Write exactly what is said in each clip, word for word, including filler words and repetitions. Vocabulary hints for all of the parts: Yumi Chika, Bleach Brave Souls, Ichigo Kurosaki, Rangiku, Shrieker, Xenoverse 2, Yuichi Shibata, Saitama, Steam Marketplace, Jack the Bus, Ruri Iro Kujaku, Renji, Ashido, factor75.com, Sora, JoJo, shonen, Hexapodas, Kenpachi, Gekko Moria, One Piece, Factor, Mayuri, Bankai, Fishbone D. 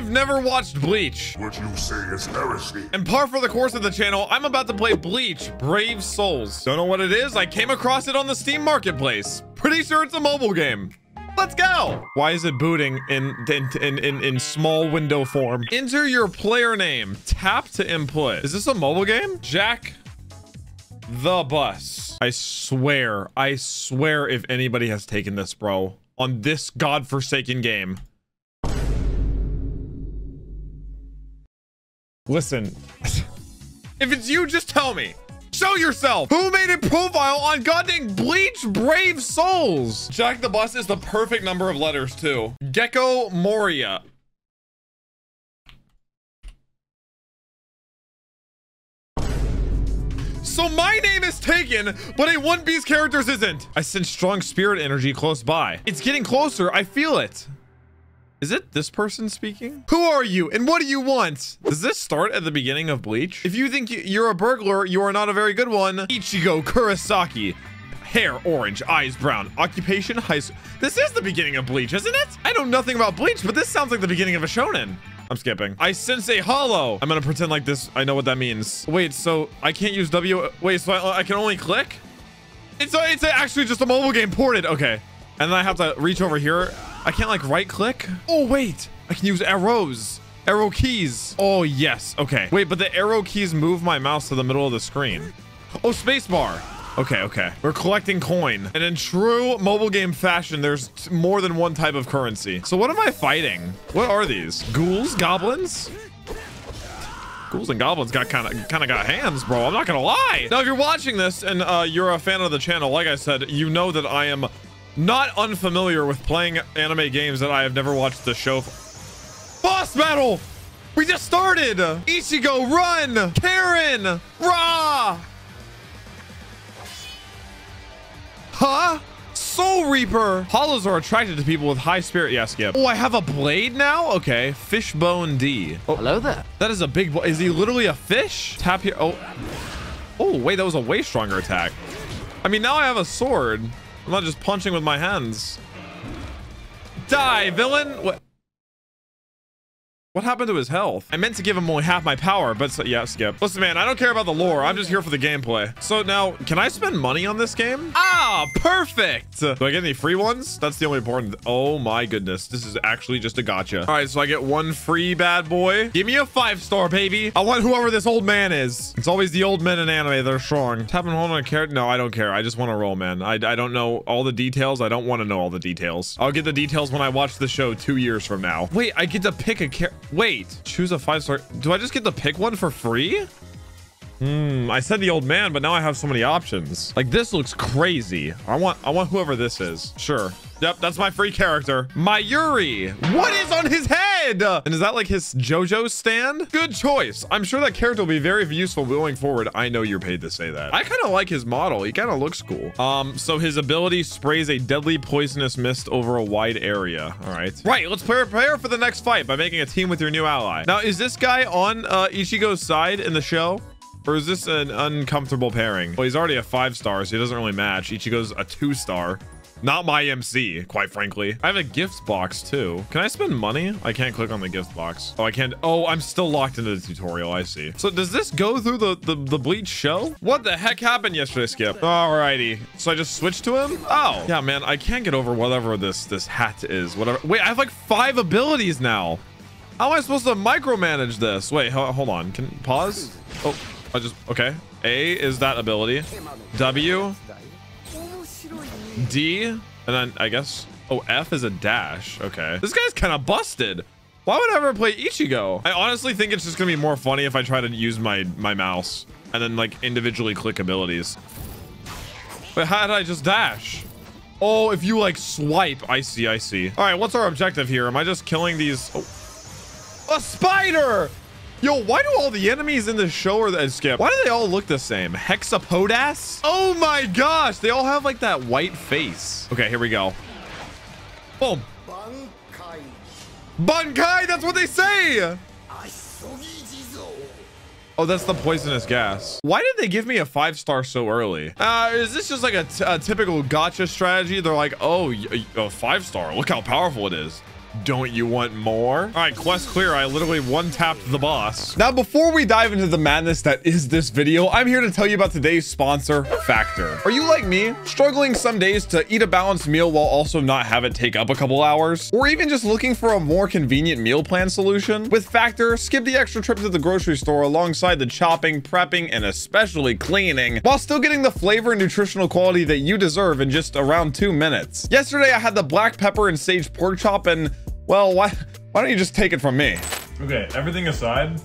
I've never watched Bleach. What you say is heresy. And par for the course of the channel, I'm about to play Bleach Brave Souls. Don't know what it is. I came across it on the Steam Marketplace. Pretty sure it's a mobile game. Let's go. Why is it booting in in, in in in small window form? Enter your player name. Tap to input. Is this a mobile game? Jack the Bus. I swear. I swear if anybody has taken this, bro, on this godforsaken game. Listen. If it's you, just tell me. Show yourself! Who made a profile on goddamn Bleach Brave Souls? Jack the Bus is the perfect number of letters, too. Gekko Moria. So my name is taken, but a One Piece character's isn't. I sense strong spirit energy close by. It's getting closer. I feel it. Is it this person speaking? Who are you and what do you want? Does this start at the beginning of Bleach? If you think you're a burglar, you are not a very good one. Ichigo Kurosaki. Hair orange, eyes brown, occupation high school. This is the beginning of Bleach, isn't it? I know nothing about Bleach, but this sounds like the beginning of a shonen. I'm skipping. I sense a hollow. I'm gonna pretend like this. I know what that means. Wait, so I can't use W. Wait, so I, I can only click? It's, a, it's a, actually just a mobile game ported. Okay. And then I have to reach over here. I can't like right click. Oh, wait, I can use arrows, arrow keys. Oh yes. Okay. Wait, but the arrow keys move my mouse to the middle of the screen. Oh, space bar. Okay. Okay. We're collecting coin, and in true mobile game fashion, there's more than one type of currency. So what am I fighting? What are these? Ghouls, goblins? Ghouls and goblins got kind of kind of got hands, bro. I'm not going to lie. Now, if you're watching this and uh, you're a fan of the channel, like I said, you know that I am not unfamiliar with playing anime games that I have never watched the show for. Boss battle! We just started! Ichigo, run! Karen! Ra! Huh? Soul Reaper! Hollows are attracted to people with high spirit. Yeah, skip. Oh, I have a blade now? Okay. Fishbone D. Oh, hello there. That is a big blade. Is he literally a fish? Tap here. Oh. Oh, wait. That was a way stronger attack. I mean, now I have a sword. I'm not just punching with my hands. Die, villain! What? What happened to his health? I meant to give him only half my power, but so, yeah, skip. Listen, man, I don't care about the lore. I'm just here for the gameplay. So now, can I spend money on this game? Ah, perfect! Do I get any free ones? That's the only important. Oh my goodness, this is actually just a gotcha. All right, so I get one free bad boy. Give me a five star, baby. I want whoever this old man is. It's always the old men in anime. They're strong. Tap and hold on a carrot. No, I don't care. I just want to roll, man. I, I don't know all the details. I don't want to know all the details. I'll get the details when I watch the show two years from now. Wait, I get to pick a carrot. Wait, choose a five star. Do I just get to pick one for free? Hmm, I said the old man, but now I have so many options. Like this looks crazy. I want I want whoever this is. Sure. Yep, that's my free character. Mayuri. What is on his head? And is that like his JoJo stand? Good choice. I'm sure that character will be very useful going forward. I know you're paid to say that. I kind of like his model. He kind of looks cool. Um, so his ability sprays a deadly poisonous mist over a wide area. All right. Right, let's prepare for the next fight by making a team with your new ally. Now, is this guy on uh, Ichigo's side in the show? Or is this an uncomfortable pairing? Well, he's already a five star, so he doesn't really match. Ichigo's a two star. Not my M C, quite frankly. I have a gift box too. Can I spend money? I can't click on the gift box. Oh, I can't. Oh, I'm still locked into the tutorial. I see. So does this go through the, the, the Bleach show? What the heck happened yesterday, Skip? Alrighty. So I just switched to him? Oh. Yeah, man, I can't get over whatever this, this hat is. Whatever. Wait, I have like five abilities now. How am I supposed to micromanage this? Wait, hold on. Can pause? Oh. I just, okay. A is that ability. W. D. And then I guess, oh, F is a dash. Okay. This guy's kind of busted. Why would I ever play Ichigo? I honestly think it's just going to be more funny if I try to use my, my mouse and then like individually click abilities. But how did I just dash? Oh, if you like swipe. I see, I see. All right. What's our objective here? Am I just killing these? Oh. A spider! Yo, why do all the enemies in this show or that skip? Why do they all look the same? Hexapodas? Oh my gosh, they all have like that white face. Okay, here we go. Boom. Bankai. Bankai, that's what they say. Oh, that's the poisonous gas. Why did they give me a five star so early? Uh, is this just like a, t a typical gotcha strategy? They're like, oh, a five star, look how powerful it is. Don't you want more? All right, quest clear. I literally one-tapped the boss. Now, before we dive into the madness that is this video, I'm here to tell you about today's sponsor, Factor. Are you like me, struggling some days to eat a balanced meal while also not have it take up a couple hours? Or even just looking for a more convenient meal plan solution? With Factor, skip the extra trip to the grocery store alongside the chopping, prepping, and especially cleaning, while still getting the flavor and nutritional quality that you deserve in just around two minutes. Yesterday, I had the black pepper and sage pork chop, and well, why, why don't you just take it from me? Okay, everything aside,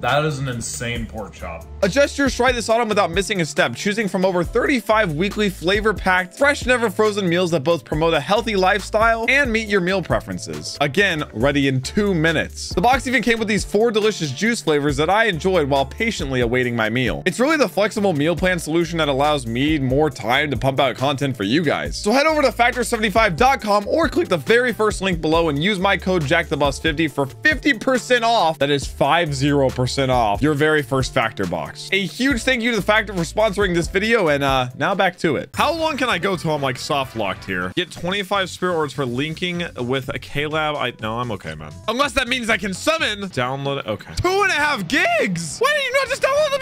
that is an insane pork chop. Adjust your stride this autumn without missing a step, choosing from over thirty-five weekly flavor-packed, fresh, never-frozen meals that both promote a healthy lifestyle and meet your meal preferences. Again, ready in two minutes. The box even came with these four delicious juice flavors that I enjoyed while patiently awaiting my meal. It's really the flexible meal plan solution that allows me more time to pump out content for you guys. So head over to factor seventy-five dot com or click the very first link below and use my code Jack the Bus fifty for fifty percent off. That is fifty percent off your very first Factor box. A huge thank you to the Factor for sponsoring this video, and uh now back to it. How long can I go till I'm like soft locked here? Get twenty-five spirit orbs for linking with a K lab. I know I'm okay, man, unless that means I can summon. Download it. Okay, two and a half gigs. Why did you not just download the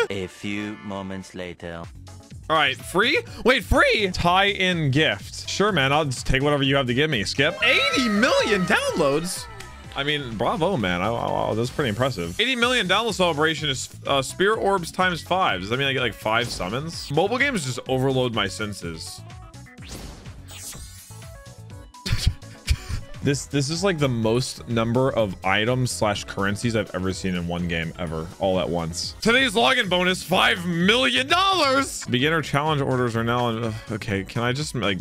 beginning? A few moments later. All right, free? Wait, free? Tie-in gift. Sure, man, I'll just take whatever you have to give me. Skip. Eighty million downloads. I mean, bravo, man. I, I, I, that's pretty impressive. eighty million download celebration is uh, spirit orbs times five. Does that mean I get like five summons? Mobile games just overload my senses. This this is like the most number of items slash currencies I've ever seen in one game ever, all at once. Today's login bonus, five million dollars. Beginner challenge orders are now, in, uh, okay, can I just like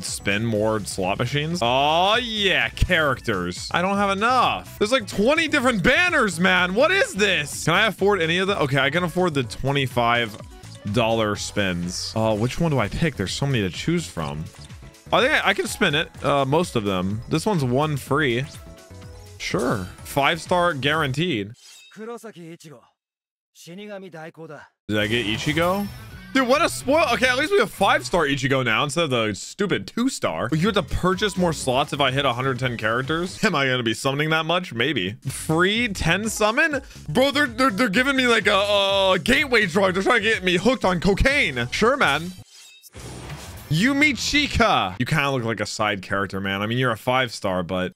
spin more slot machines? Oh yeah, characters. I don't have enough. There's like twenty different banners, man. What is this? Can I afford any of that? Okay, I can afford the twenty-five dollar spins. Oh, uh, which one do I pick? There's so many to choose from. I think I, I can spin it, uh, most of them. This one's one free. Sure. Five star guaranteed. Did I get Ichigo? Dude, what a spoil. Okay, at least we have five star Ichigo now instead of the stupid two star. You have to purchase more slots if I hit one hundred ten characters. Am I going to be summoning that much? Maybe. Free ten summon? Bro, they're, they're, they're giving me like a, a gateway drug. They're trying to get me hooked on cocaine. Sure, man. Yumi Chika. You kind of look like a side character, man. I mean, you're a five star, but...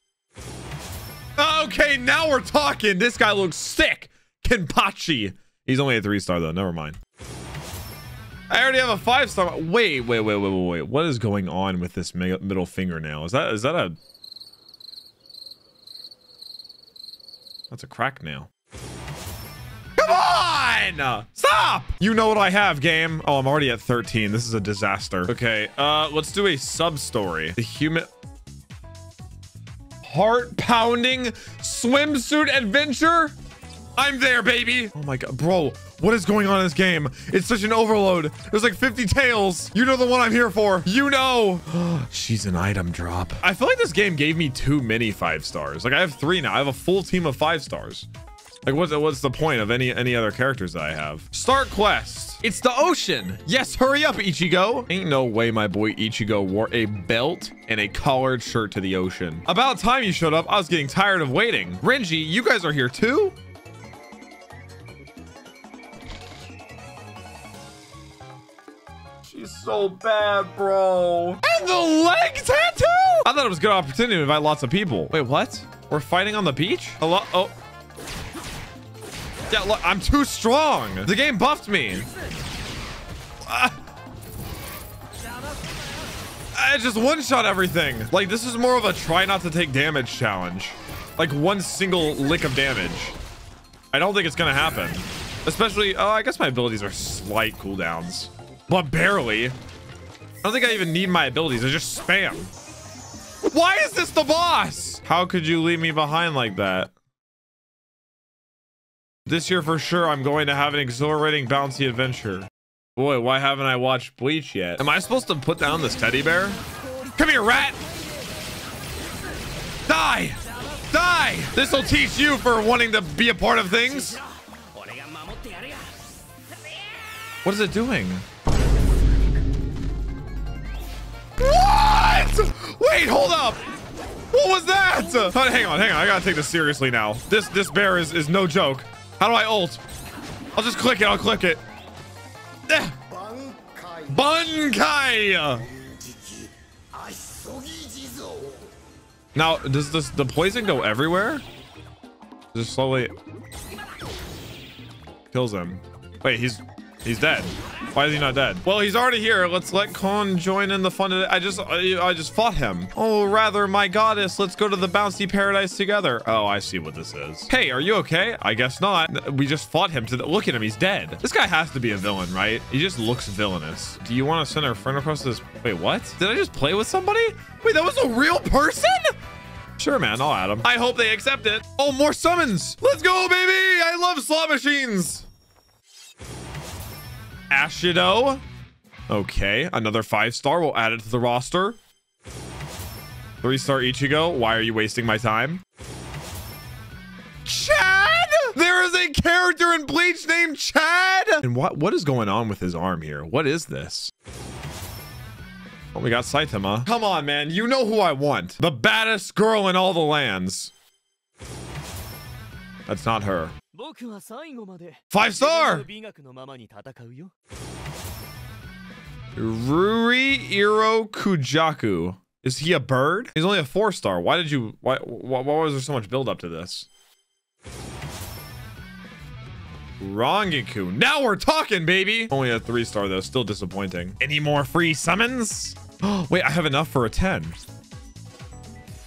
Okay, now we're talking. This guy looks sick. Kenpachi. He's only a three star, though. Never mind. I already have a five star. Wait, wait, wait, wait, wait, wait. What is going on with this middle finger now? Is that, is that a... That's a crack nail. Come on! Stop! You know what I have, game. Oh, I'm already at thirteen. This is a disaster. Okay, uh, let's do a sub-story. The human... Heart-pounding swimsuit adventure? I'm there, baby. Oh my god, bro. What is going on in this game? It's such an overload. There's like fifty tails. You know the one I'm here for. You know. She's an item drop. I feel like this game gave me too many five stars. Like, I have three now. I have a full team of five stars. Like, what's, what's the point of any any other characters that I have? Start quest. It's the ocean. Yes, hurry up, Ichigo. Ain't no way my boy Ichigo wore a belt and a collared shirt to the ocean. About time you showed up. I was getting tired of waiting. Renji, you guys are here too? She's so bad, bro. And the leg tattoo? I thought it was a good opportunity to invite lots of people. Wait, what? We're fighting on the beach? Hello? Oh. Yeah, look, I'm too strong. The game buffed me. Uh, I just one-shot everything. Like, this is more of a try not to take damage challenge. Like, one single lick of damage. I don't think it's gonna happen. Especially, oh, uh, I guess my abilities are slight cooldowns. But barely. I don't think I even need my abilities. They're just spam. Why is this the boss? How could you leave me behind like that? This year, for sure, I'm going to have an exhilarating, bouncy adventure. Boy, why haven't I watched Bleach yet? Am I supposed to put down this teddy bear? Come here, rat! Die! Die! This'll teach you for wanting to be a part of things. What is it doing? What? Wait, hold up! What was that? Uh, hang on, hang on. I gotta take this seriously now. This this bear is, is no joke. How do I ult? I'll just click it. I'll click it. Eh. Bankai. Now, does this the poison go everywhere? Just slowly kills him. Wait, he's he's dead. Why is he not dead? Well, he's already here. Let's let Kon join in the fun. I just I, I just fought him. Oh, rather, my goddess. Let's go to the bouncy paradise together. Oh, I see what this is. Hey, are you okay? I guess not. We just fought him to the, look at him. He's dead. This guy has to be a villain, right? He just looks villainous. Do you want to send our friend across this? Wait, what? Did I just play with somebody? Wait, that was a real person? Sure, man, I'll add him. I hope they accept it. Oh, more summons. Let's go, baby. I love slot machines. Ashido. Okay, another five star. We'll add it to the roster. Three star Ichigo. Why are you wasting my time? Chad? There is a character in Bleach named Chad. And what what is going on with his arm here? What is this? Oh, we got Saitama. Come on, man. You know who I want. The baddest girl in all the lands. That's not her. Five star! Ruri Iro Kujaku. Is he a bird? He's only a four star. Why did you... Why, why, why was there so much build up to this? Rangiku. Now we're talking, baby. Only a three star though. Still disappointing. Any more free summons? Oh, wait, I have enough for a ten.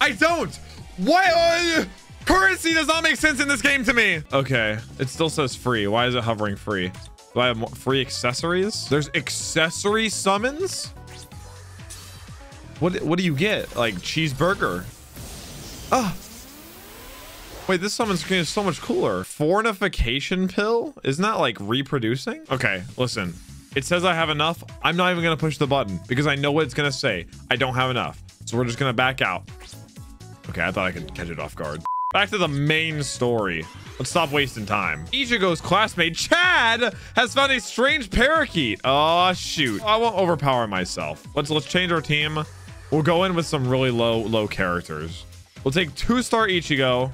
I don't. Why? Uh, currency does not make sense in this game to me. Okay. It still says free. Why is it hovering free? Do I have more free accessories? There's accessory summons. What, what do you get? Like cheeseburger. Ah. Wait, this summon screen is so much cooler. Fornification pill? Isn't that like reproducing? Okay, listen. It says I have enough. I'm not even gonna push the button because I know what it's gonna say. I don't have enough. So we're just gonna back out. Okay, I thought I could catch it off guard. Back to the main story. Let's stop wasting time. Ichigo's classmate, Chad, has found a strange parakeet. Oh, shoot. I won't overpower myself. Let's let's change our team. We'll go in with some really low, low characters. We'll take two-star Ichigo.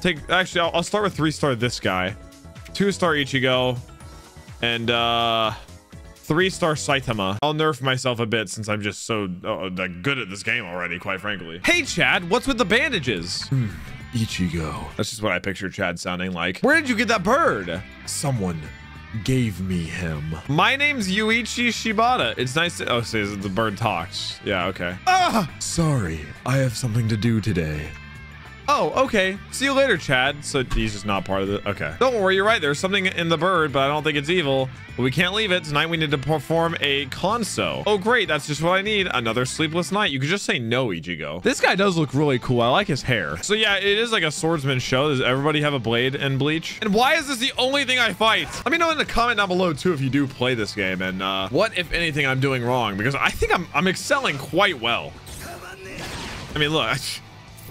Take, actually, I'll, I'll start with three-star this guy, two-star Ichigo, and uh, three-star Saitama. I'll nerf myself a bit since I'm just so uh, good at this game already, quite frankly. Hey, Chad, what's with the bandages? Hmm, Ichigo. That's just what I picture Chad sounding like. Where did you get that bird? Someone gave me him. My name's Yuichi Shibata. It's nice to... Oh, see, the bird talks. Yeah, okay. Ah! Sorry, I have something to do today. Oh, okay. See you later, Chad. So he's just not part of the... Okay. Don't worry, you're right. There's something in the bird, but I don't think it's evil. But we can't leave it. Tonight we need to perform a conso. Oh, great. That's just what I need. Another sleepless night. You could just say no, Ichigo. This guy does look really cool. I like his hair. So yeah, it is like a swordsman show. Does everybody have a blade in Bleach? And why is this the only thing I fight? Let me know in the comment down below, too, if you do play this game. And uh, what, if anything, I'm doing wrong. Because I think I'm, I'm excelling quite well. I mean, look...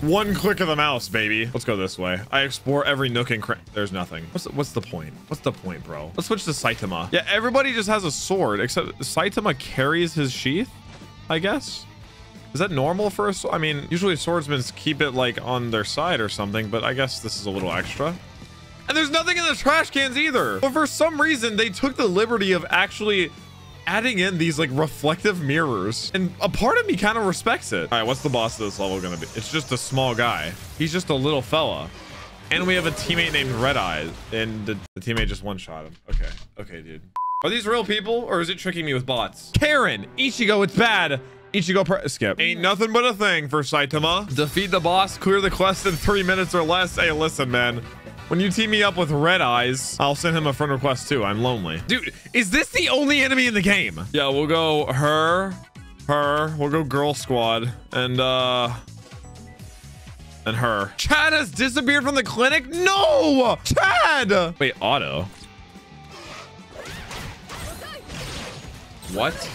One click of the mouse, baby. Let's go this way. I explore every nook and cranny. There's nothing. What's the, what's the point? What's the point, bro? Let's switch to Saitama. Yeah, everybody just has a sword, except Saitama carries his sheath, I guess. Is that normal for a sword? I mean, usually swordsmen keep it like on their side or something, but I guess this is a little extra. And there's nothing in the trash cans either. But for some reason, they took the liberty of actually adding in these like reflective mirrors, and a part of me kind of respects it. All right, what's the boss of this level gonna be? It's just a small guy. He's just a little fella, and we have a teammate named Red Eyes, and the, the teammate just one shot him. Okay, okay, dude. Are these real people, or is it tricking me with bots? Karen, Ichigo, it's bad. Ichigo, pre skip. Ain't nothing but a thing for Saitama. Defeat the boss, clear the quest in three minutes or less. Hey, listen, man. When you team me up with Red Eyes, I'll send him a friend request too. I'm lonely. Dude, is this the only enemy in the game? Yeah, we'll go her, her. We'll go girl squad and, uh, and her. Chad has disappeared from the clinic. No, Chad. Wait, auto. What?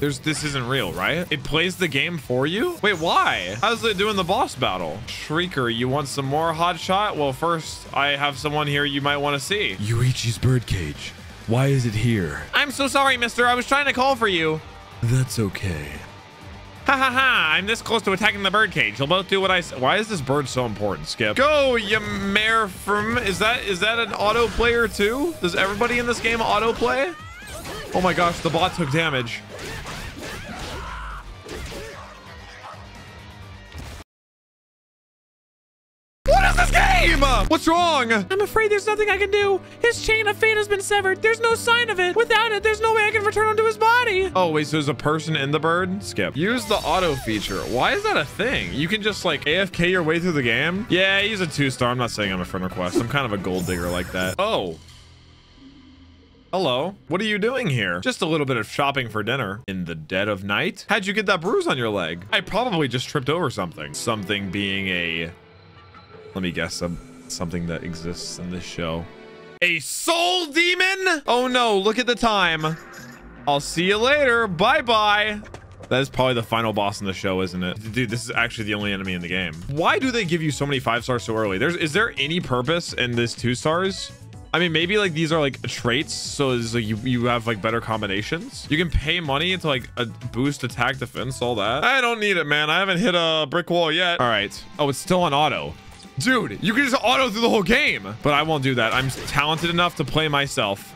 There's, this isn't real, right? It plays the game for you? Wait, why? How's it doing the boss battle? Shrieker, you want some more hot shot? Well, first I have someone here you might want to see. Yuichi's birdcage. Why is it here? I'm so sorry, mister. I was trying to call for you. That's okay. Ha ha ha, I'm this close to attacking the birdcage. You'll both do what I say. Why is this bird so important, Skip? Go, you mare from, is that, is that an auto player too? Does everybody in this game auto play? Oh my gosh, the bot took damage. What is this game? What's wrong? I'm afraid there's nothing I can do. His chain of fate has been severed. There's no sign of it. Without it, there's no way I can return him to his body. Oh, wait, so there's a person in the bird? Skip. Use the auto feature. Why is that a thing? You can just like A F K your way through the game? Yeah, he's a two-star. I'm not saying I'm a friend request. I'm kind of a gold digger like that. Oh. Hello. What are you doing here? Just a little bit of shopping for dinner. In the dead of night? How'd you get that bruise on your leg? I probably just tripped over something. Something being a... Let me guess, um, something that exists in this show. A soul demon? Oh no, look at the time. I'll see you later. Bye-bye. That is probably the final boss in the show, isn't it? Dude, this is actually the only enemy in the game. Why do they give you so many five stars so early? There's, is there any purpose in this two stars? I mean, maybe like these are like traits, so it's like you, you have like better combinations. You can pay money to like a boost attack, defense, all that. I don't need it, man. I haven't hit a brick wall yet. All right. Oh, it's still on auto. Dude, you can just auto through the whole game. But I won't do that. I'm talented enough to play myself.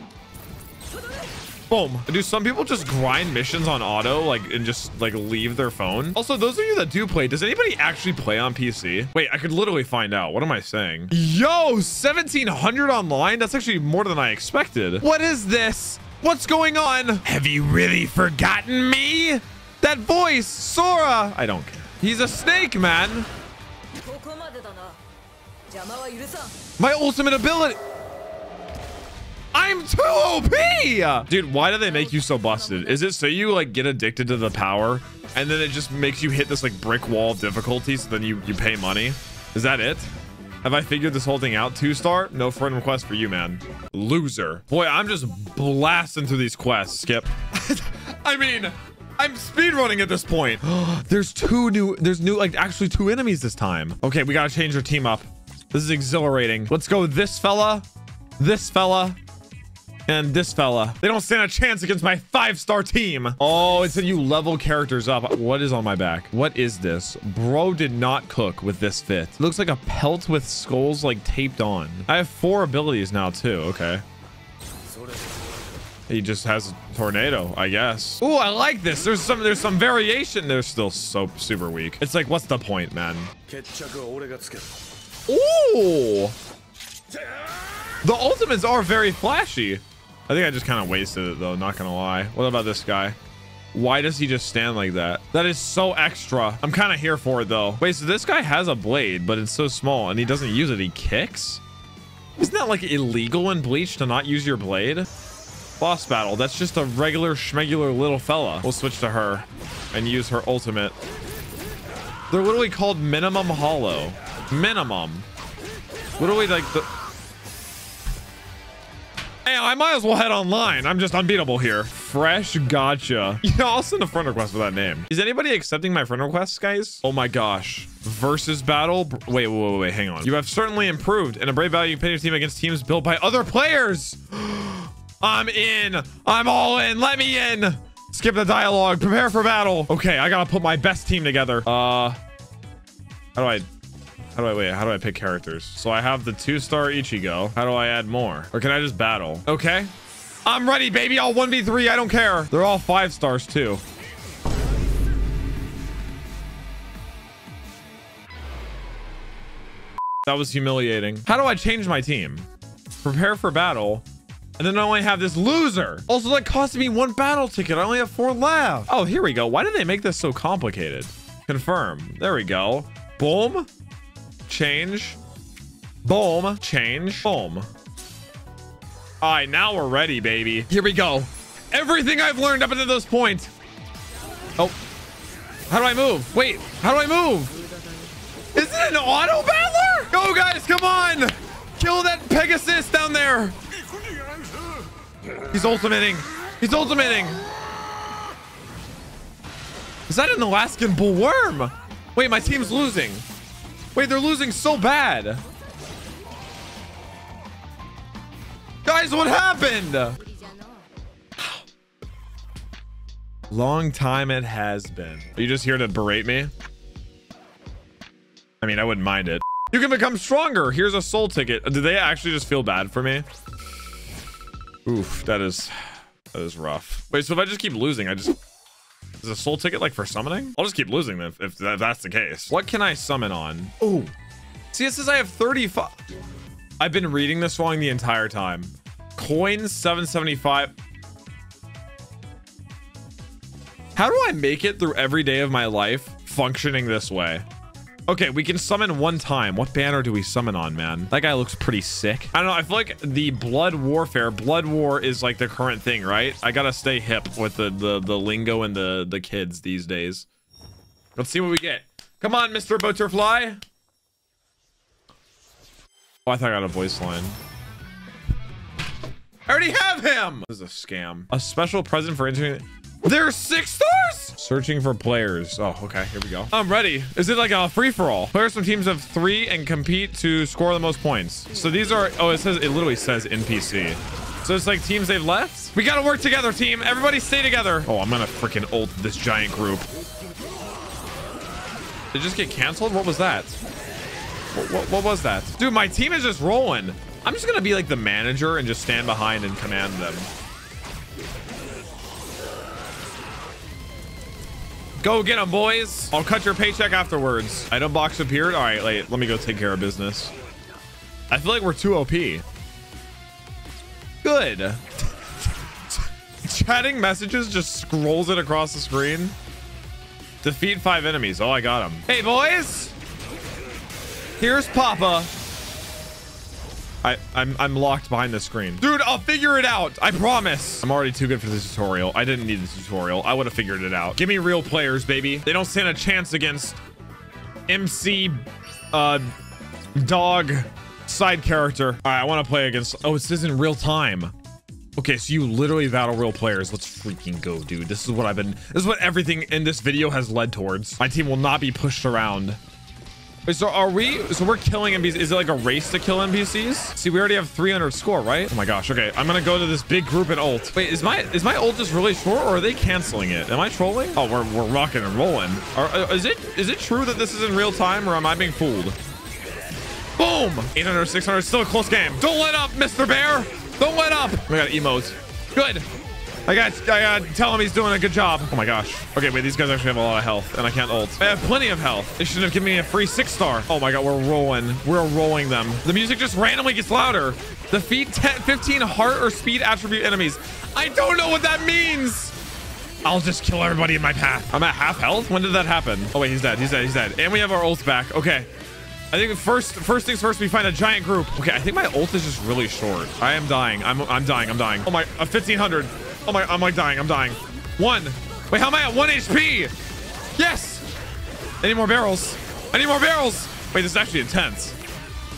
Boom. Do some people just grind missions on auto, like, and just like leave their phone? Also, those of you that do play, does anybody actually play on P C? Wait, I could literally find out. What am I saying? Yo, seventeen hundred online? That's actually more than I expected. What is this? What's going on? Have you really forgotten me? That voice, Sora. I don't care. He's a snake, man. My ultimate ability. I'm too O P. Dude, why do they make you so busted? Is it so you like get addicted to the power and then it just makes you hit this like brick wall difficulty, so then you, you pay money? Is that it? Have I figured this whole thing out? Two star? No friend request for you, man. Loser. Boy, I'm just blasting through these quests, Skip. I mean... I'm speedrunning at this point. There's two new, there's new, like actually two enemies this time. Okay, we gotta change our team up. This is exhilarating. Let's go with this fella, this fella, and this fella. They don't stand a chance against my five-star team. Oh, it said you level characters up. What is on my back? What is this? Bro did not cook with this fit. It looks like a pelt with skulls like taped on. I have four abilities now too, okay. He just has a tornado, I guess. Oh, I like this. There's some there's some variation. They're still so super weak. It's like, what's the point, man? Ooh. The ultimates are very flashy. I think I just kind of wasted it, though. Not gonna lie. What about this guy? Why does he just stand like that? That is so extra. I'm kind of here for it, though. Wait, so this guy has a blade, but it's so small, and he doesn't use it. He kicks? Isn't that, like, illegal in Bleach to not use your blade? Boss battle. That's just a regular schmegular little fella. We'll switch to her and use her ultimate. They're literally called minimum hollow. Minimum. Literally like the... Hey, I might as well head online. I'm just unbeatable here. Fresh gotcha. Yeah, I'll send a friend request for that name. Is anybody accepting my friend requests, guys? Oh my gosh. Versus battle. Wait, wait, wait, wait. Hang on. You have certainly improved in a brave value pin your team against teams built by other players. I'm in. I'm all in. Let me in. Skip the dialogue. Prepare for battle. Okay, I gotta put my best team together. Uh, how do I, how do I, wait, how do I pick characters? So I have the two-star Ichigo. How do I add more? Or can I just battle? Okay. I'm ready, baby. I'll one v three. I don't care. They're all five stars, too. That was humiliating. How do I change my team? Prepare for battle. And then I only have this loser. Also, that cost me one battle ticket. I only have four left. Oh, here we go. Why did they make this so complicated? Confirm. There we go. Boom. Change. Boom. Change. Boom. All right, now we're ready, baby. Here we go. Everything I've learned up until this point. Oh. How do I move? Wait, how do I move? Is it an auto battler? Go, guys. Come on. Kill that Pegasus down there. He's ultimating. He's ultimating. Is that an Alaskan bull worm? Wait, my team's losing. Wait, they're losing so bad. Guys, what happened? Long time it has been. Are you just here to berate me? I mean, I wouldn't mind it. You can become stronger. Here's a soul ticket. Did they actually just feel bad for me? Oof, that is... That is rough. Wait, so if I just keep losing, I just... Is a soul ticket like for summoning? I'll just keep losing them if, if that's the case. What can I summon on? Oh, see, it says I have thirty-five. I've been reading this wrong the entire time. Coin seven seventy-five. How do I make it through every day of my life functioning this way? Okay, we can summon one time. What banner do we summon on, man? That guy looks pretty sick. I don't know. I feel like the blood warfare, blood war is like the current thing, right? I gotta stay hip with the the, the lingo and the, the kids these days. Let's see what we get. Come on, Mister Butterfly. Oh, I thought I got a voice line. I already have him. This is a scam. A special present for internet. There's six stars! Searching for players. Oh, okay. Here we go. I'm ready. Is it like a free-for-all? Players from teams of three and compete to score the most points. So these are... Oh, it says... It literally says N P C. So it's like teams they've left? We gotta work together, team. Everybody stay together. Oh, I'm gonna freaking ult this giant group. Did it just get canceled? What was that? What, what, what was that? Dude, my team is just rolling. I'm just gonna be like the manager and just stand behind and command them. Go get them, boys. I'll cut your paycheck afterwards. Item box appeared. All right, wait, let me go take care of business. I feel like we're too O P. Good. Chatting messages just scrolls it across the screen. Defeat five enemies. Oh, I got him. Hey, boys. Here's Papa. I, I'm, I'm locked behind the screen. Dude, I'll figure it out. I promise. I'm already too good for this tutorial. I didn't need this tutorial. I would have figured it out. Give me real players, baby. They don't stand a chance against M C uh, dog side character. All right, I want to play against... Oh, it says in real time. Okay, so you literally battle real players. Let's freaking go, dude. This is what I've been... This is what everything in this video has led towards. My team will not be pushed around. Wait, so are we, so we're killing N P Cs. Is it like a race to kill N P Cs? See, we already have three hundred score, right? Oh my gosh. Okay. I'm going to go to this big group and ult. Wait, is my, is my ult just really short or are they canceling it? Am I trolling? Oh, we're, we're rocking and rolling. Are, is it, is it true that this is in real time or am I being fooled? Boom. eight hundred, six hundred, still a close game. Don't let up, Mister Bear. Don't let up. We got emotes. Good. I got, I got to tell him he's doing a good job. Oh my gosh. Okay, wait, these guys actually have a lot of health and I can't ult. I have plenty of health. They should have given me a free six star. Oh my God, we're rolling. We're rolling them. The music just randomly gets louder. Defeat ten, fifteen heart or speed attribute enemies. I don't know what that means. I'll just kill everybody in my path. I'm at half health. When did that happen? Oh wait, he's dead. He's dead. He's dead. And we have our ult back. Okay. I think first, first things first, we find a giant group. Okay, I think my ult is just really short. I am dying. I'm, I'm dying. I'm dying. Oh my, a fifteen hundred. Oh my, I'm like dying. I'm dying. One. Wait, how am I at one H P? Yes. I need more barrels. I need more barrels. Wait, this is actually intense.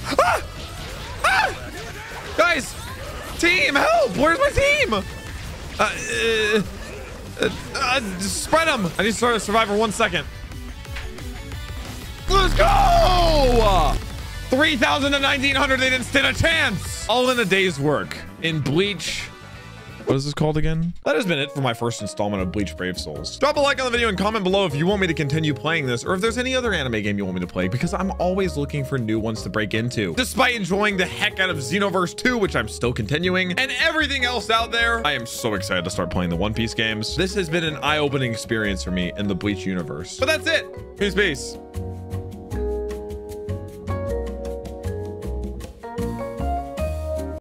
Ah! Ah! Guys, team, help. Where's my team? Uh, uh, uh, uh, spread them. I need to start a survivor one second. Let's go! three thousand to nineteen hundred. They didn't stand a chance. All in a day's work in Bleach. What is this called again? That has been it for my first installment of Bleach Brave Souls. Drop a like on the video and comment below if you want me to continue playing this or if there's any other anime game you want me to play because I'm always looking for new ones to break into. Despite enjoying the heck out of Xenoverse two, which I'm still continuing, and everything else out there, I am so excited to start playing the One Piece games. This has been an eye-opening experience for me in the Bleach universe. But that's it. Peace, peace.